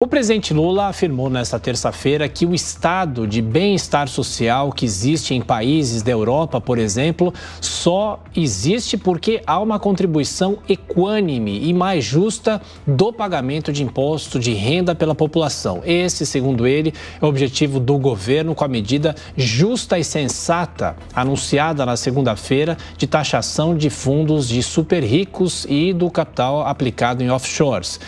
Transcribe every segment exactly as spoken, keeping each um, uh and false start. O presidente Lula afirmou nesta terça-feira que o estado de bem-estar social que existe em países da Europa, por exemplo, só existe porque há uma contribuição equânime e mais justa do pagamento de imposto de renda pela população. Esse, segundo ele, é o objetivo do governo com a medida justa e sensata anunciada na segunda-feira de taxação de fundos de super ricos e do capital aplicado em offshores.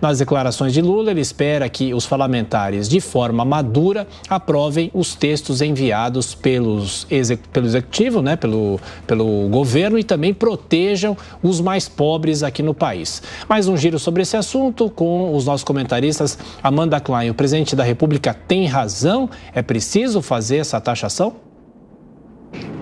Nas declarações de Lula, ele espera que os parlamentares, de forma madura, aprovem os textos enviados pelos exe- pelo executivo, né, pelo, pelo governo, e também protejam os mais pobres aqui no país. Mais um giro sobre esse assunto com os nossos comentaristas. Amanda Klein, o presidente da República tem razão? É preciso fazer essa taxação?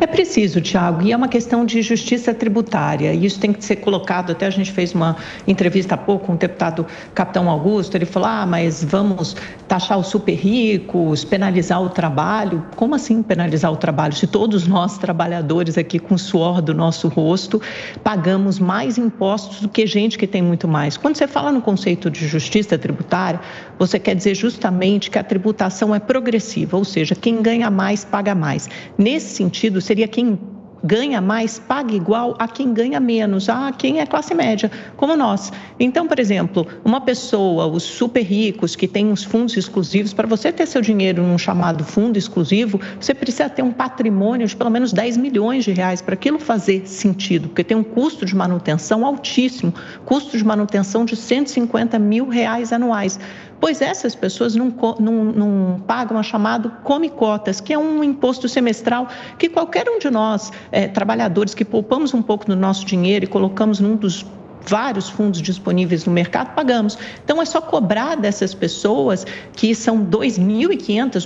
É preciso, Thiago, e é uma questão de justiça tributária, e isso tem que ser colocado. Até a gente fez uma entrevista há pouco com o deputado Capitão Augusto, ele falou, ah, mas vamos taxar os super ricos, penalizar o trabalho. Como assim penalizar o trabalho? Se todos nós, trabalhadores aqui, com o suor do nosso rosto, pagamos mais impostos do que gente que tem muito mais. Quando você fala no conceito de justiça tributária, você quer dizer justamente que a tributação é progressiva, ou seja, quem ganha mais, paga mais. Nesse sentido, seria quem ganha mais paga igual a quem ganha menos, a quem é classe média, como nós. Então, por exemplo, uma pessoa, os super ricos que têm uns fundos exclusivos, para você ter seu dinheiro num chamado fundo exclusivo, você precisa ter um patrimônio de pelo menos dez milhões de reais para aquilo fazer sentido, porque tem um custo de manutenção altíssimo, custo de manutenção de cento e cinquenta mil reais anuais. Pois essas pessoas não, não, não pagam a chamada come-cotas, que é um imposto semestral que qualquer um de nós, é, trabalhadores, que poupamos um pouco do nosso dinheiro e colocamos num dos vários fundos disponíveis no mercado, pagamos. Então, é só cobrar dessas pessoas, que são dois mil e quinhentas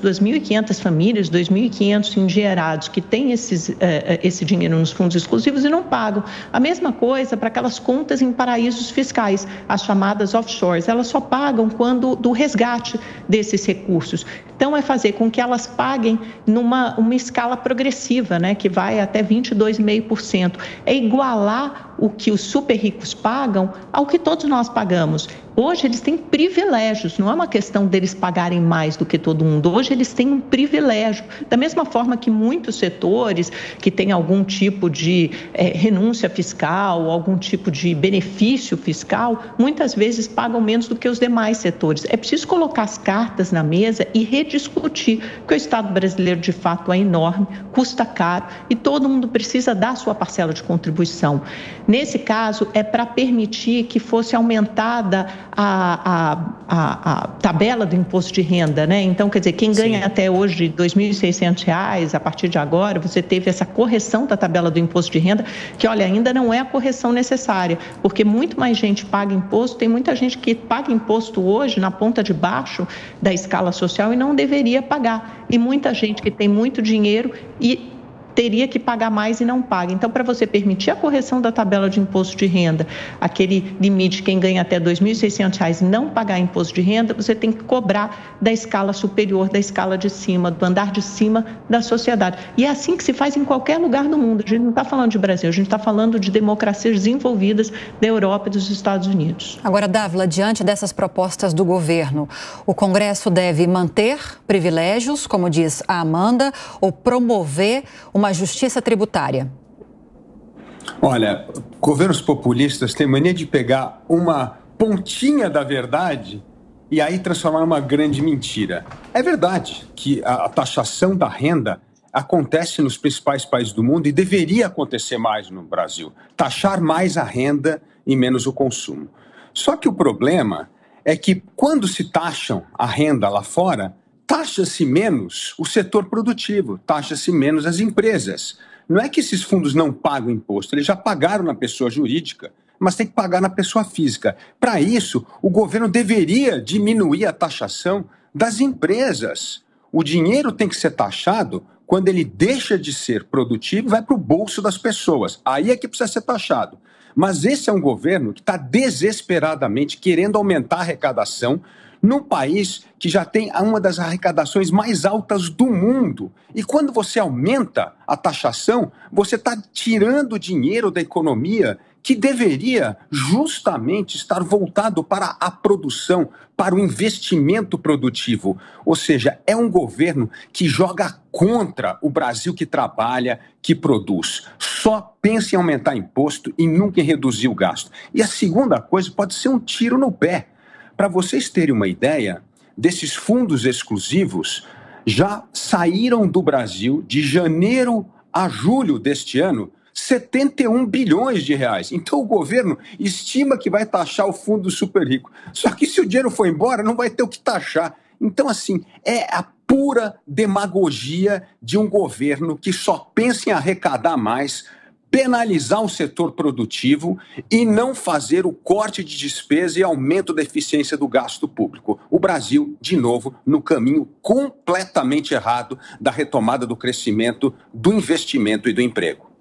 famílias, dois mil e quinhentos engenheirados que têm esses, eh, esse dinheiro nos fundos exclusivos e não pagam. A mesma coisa para aquelas contas em paraísos fiscais, as chamadas offshores. Elas só pagam quando do resgate desses recursos. Então, é fazer com que elas paguem numa uma escala progressiva, né, que vai até vinte e dois vírgula cinco por cento. É igualar o que os super ricos pagam ao que todos nós pagamos. Hoje eles têm privilégios, não é uma questão deles pagarem mais do que todo mundo. Hoje eles têm um privilégio, da mesma forma que muitos setores que têm algum tipo de é, renúncia fiscal, algum tipo de benefício fiscal, muitas vezes pagam menos do que os demais setores. É preciso colocar as cartas na mesa e rediscutir, porque o Estado brasileiro de fato é enorme, custa caro e todo mundo precisa dar sua parcela de contribuição. Nesse caso, é para permitir que fosse aumentada a, a, a, a tabela do imposto de renda, né? Então, quer dizer, quem ganha Sim. até hoje dois mil e seiscentos reais, a partir de agora, você teve essa correção da tabela do imposto de renda, que, olha, ainda não é a correção necessária, porque muito mais gente paga imposto, tem muita gente que paga imposto hoje na ponta de baixo da escala social e não deveria pagar. E muita gente que tem muito dinheiro e teria que pagar mais e não paga. Então, para você permitir a correção da tabela de imposto de renda, aquele limite, quem ganha até dois mil e seiscentos reais não pagar imposto de renda, você tem que cobrar da escala superior, da escala de cima, do andar de cima da sociedade. E é assim que se faz em qualquer lugar do mundo. A gente não está falando de Brasil, a gente está falando de democracias desenvolvidas da Europa e dos Estados Unidos. Agora, Dávila, diante dessas propostas do governo, o Congresso deve manter privilégios, como diz a Amanda, ou promover uma uma justiça tributária? Olha, governos populistas têm mania de pegar uma pontinha da verdade e aí transformar numa grande mentira. É verdade que a taxação da renda acontece nos principais países do mundo e deveria acontecer mais no Brasil. Taxar mais a renda e menos o consumo. Só que o problema é que quando se taxam a renda lá fora, taxa-se menos o setor produtivo, taxa-se menos as empresas. Não é que esses fundos não pagam imposto, eles já pagaram na pessoa jurídica, mas tem que pagar na pessoa física. Para isso, o governo deveria diminuir a taxação das empresas. O dinheiro tem que ser taxado quando ele deixa de ser produtivo e vai para o bolso das pessoas. Aí é que precisa ser taxado. Mas esse é um governo que está desesperadamente querendo aumentar a arrecadação num país que já tem uma das arrecadações mais altas do mundo. E quando você aumenta a taxação, você está tirando dinheiro da economia que deveria justamente estar voltado para a produção, para o investimento produtivo. Ou seja, é um governo que joga contra o Brasil que trabalha, que produz. Só pensa em aumentar imposto e nunca em reduzir o gasto. E a segunda coisa pode ser um tiro no pé. Para vocês terem uma ideia, desses fundos exclusivos já saíram do Brasil de janeiro a julho deste ano setenta e um bilhões de reais. Então o governo estima que vai taxar o fundo super rico. Só que se o dinheiro for embora, não vai ter o que taxar. Então, assim, é a pura demagogia de um governo que só pensa em arrecadar mais, penalizar o setor produtivo e não fazer o corte de despesa e aumento da eficiência do gasto público. O Brasil, de novo, no caminho completamente errado da retomada do crescimento, do investimento e do emprego.